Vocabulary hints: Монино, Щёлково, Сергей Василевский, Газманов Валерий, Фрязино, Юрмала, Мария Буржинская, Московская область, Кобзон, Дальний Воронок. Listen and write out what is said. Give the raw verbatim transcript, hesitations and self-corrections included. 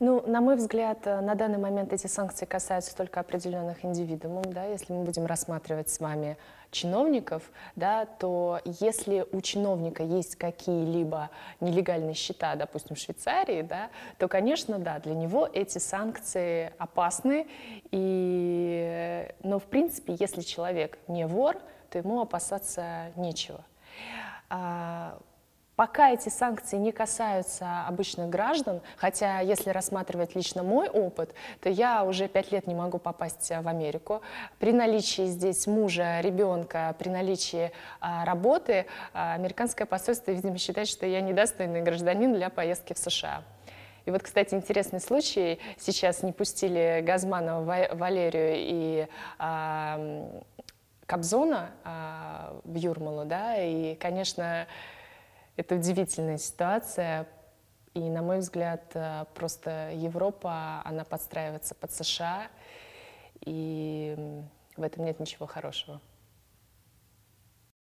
Ну, на мой взгляд, на данный момент эти санкции касаются только определенных индивидуумов. Да? Если мы будем рассматривать с вами чиновников, да, то если у чиновника есть какие-либо нелегальные счета, допустим, в Швейцарии, да, то, конечно, да, для него эти санкции опасны. И... Но, в принципе, если человек не вор, то ему опасаться нечего. Пока эти санкции не касаются обычных граждан, хотя если рассматривать лично мой опыт, то я уже пять лет не могу попасть в Америку. При наличии здесь мужа, ребенка, при наличии а, работы, а, американское посольство, видимо, считает, что я недостойный гражданин для поездки в США. И вот, кстати, интересный случай. Сейчас не пустили Газманова Валерию и... А, Кобзона а, в Юрмалу, да, и, конечно, это удивительная ситуация, и, на мой взгляд, просто Европа, она подстраивается под США, и в этом нет ничего хорошего.